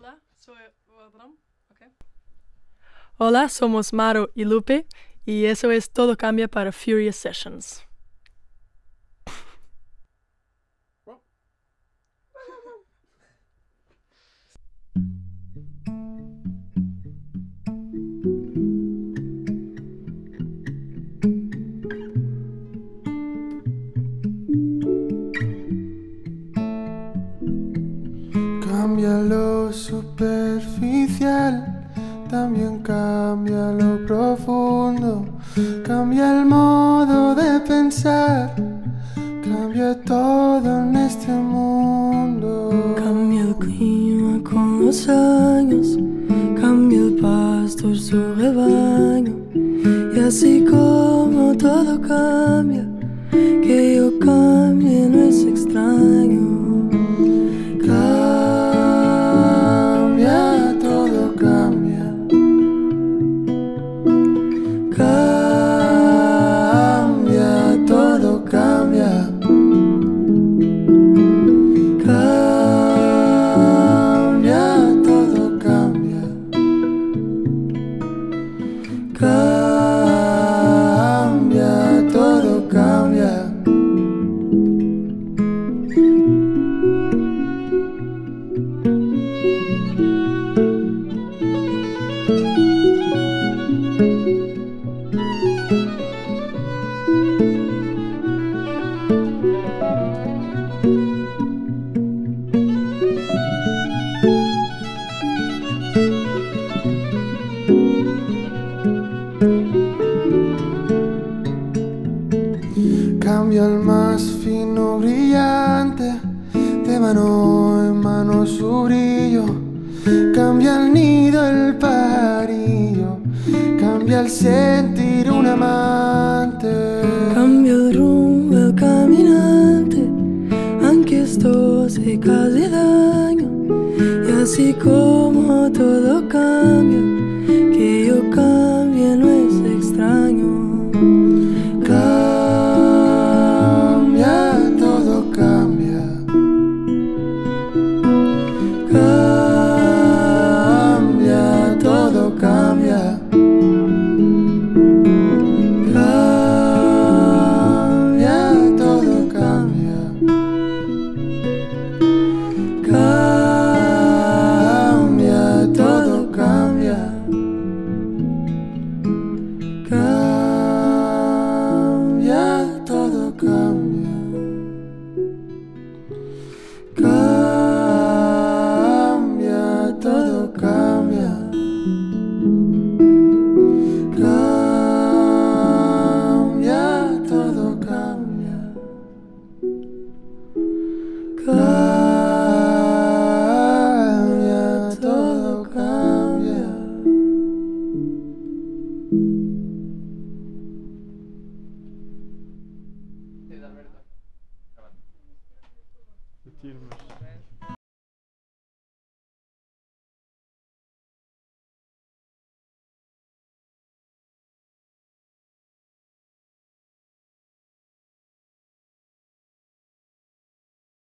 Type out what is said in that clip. Hola, soy Vadram. Okay. Hola, somos Maro y Lupe y eso es Todo Cambia para Furious Sessions. Cambia lo superficial, también cambia lo profundo. Cambia el modo de pensar, cambia todo en este mundo. Cambia el clima con los años, cambia el pastor su rebaño. Y así como todo cambia, que yo cambie no es extraño. Cambia el más fino brillante, de mano en mano su brillo. Cambia el nido, el pajarillo, cambia el sentir un amante. Cambia el rumbo, el caminante, aunque esto se casi daño. Y así como todo cambia, que yo cambio